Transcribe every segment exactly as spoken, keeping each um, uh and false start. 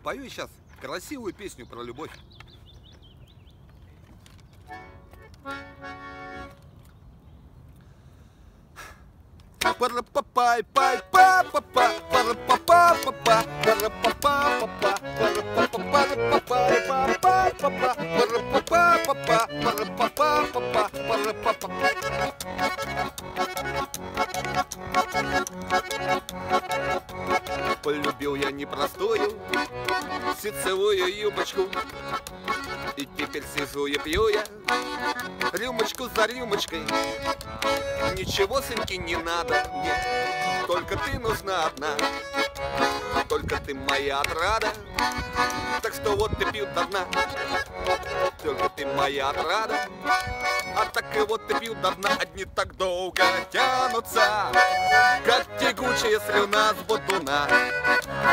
спою сейчас красивую песню про любовь. Полюбил я непростую ситцевую юбочку, и теперь сижу и пью я рюмочку за рюмочкой. Ничего, сынки, не надо мне, только ты нужна одна, только ты моя отрада, так что вот и пьют до дна. Только ты моя отрада, а так и вот и пьют до дна. Одни так долго тянутся, как тягучая слюна с бодуна.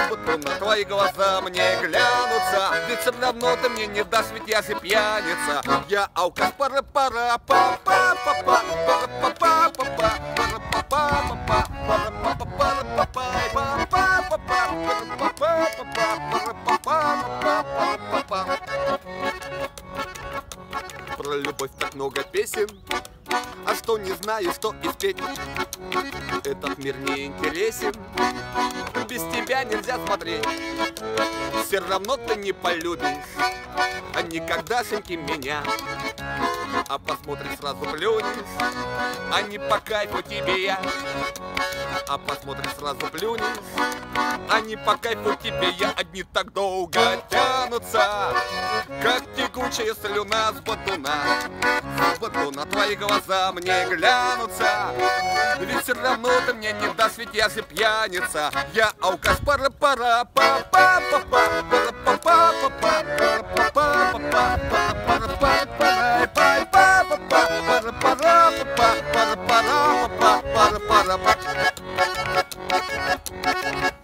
Бодуна, твои глаза мне глянутся, ведь все равно ты мне не дашь, ведь я же пьяница. Я алкаш, пара пара па па па па па па па па па Про любовь так много песен, а что не знаю, что и спеть. Этот мир не интересен, без тебя нельзя смотреть. Все равно ты не полюбишь, а никогдашеньки меня. А посмотришь, сразу плюнешь, а не по кайфу тебе я. А посмотришь, сразу плюнешь, а не по кайфу тебе я. Одни так долго тянутся, как тягучая слюна с бодуна. С бодуна, твои глаза мне глянутся, ведь все равно ты мне не дашь, ведь я же пьяница. Я алкаш, пара пара па па па па па па па па па па Пара-пара-па-па-пара-пара-па-пара-пара-па.